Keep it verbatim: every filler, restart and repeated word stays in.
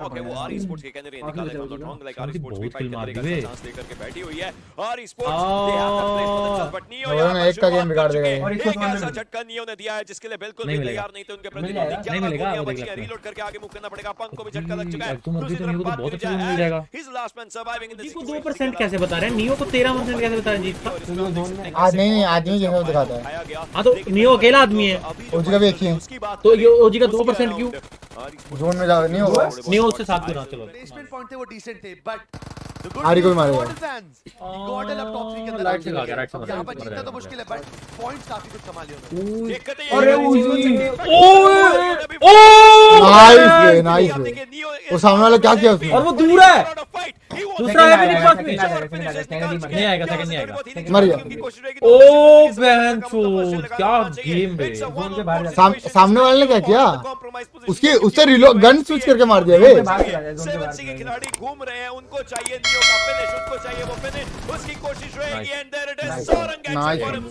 Okay वो are sports के कहने रहे निकाल रहे हैं लॉन्ग लाइक आर स्पोर्ट्स भी फाइट करने का चांस लेकर के बैठी हुई है R sports they have the place potential but नहीं हो यार एक का गेम बिगाड़ देगा और इसको ऐसा झटका नियो ने दिया है जिसके लिए बिल्कुल भी तैयार नहीं थे उनके प्रतिद्वंदी क्या मिलेगा वो देखिए रीलोड करके आगे मूव करना पड़ेगा पंक को भी झटका लग चुका है दूसरी तरफ बात बहुत अच्छा मिल जाएगा his last man surviving in this को दो परसेंट कैसे बता रहे हैं नियो को तेरह परसेंट कैसे बता रहे हैं जीत आज नहीं आदमी जैसा दिखाता है हां तो नियो अकेला आदमी है ओजी का भी एक ही है तो ये ओजी का दो परसेंट क्यों जोन में ज्यादा नहीं होगा नियो उससे साथ गुना चलो प्लेसमेंट पॉइंट थे वो डिसेंट थे बट आरी को भी मारेगा गॉर्डन अब टॉप थ्री के अंदर राइट से लगा राइट से यहां पर जीतना तो मुश्किल है बट पॉइंट्स काफी कुछ कमा लिए उन्होंने दिक्कत है अरे ओए ओ नाइस ये नाइस वो सामने वाला क्या किया उसने और वो दूर है दूसरा है मेरे पास में नहीं आएगा सेकंड नहीं आएगा मर गया ओ बहनचोद क्या गेम बे सामने वाले ने क्या किया उसके उससे रिलोड गन स्विच करके मार दिया वे सेवन सी के खिलाड़ी घूम रहे हैं उनको चाहिए नियो का फिनिश उनको चाहिए वो फिनिश उसकी कोशिश रहेगी and there it is Sorang.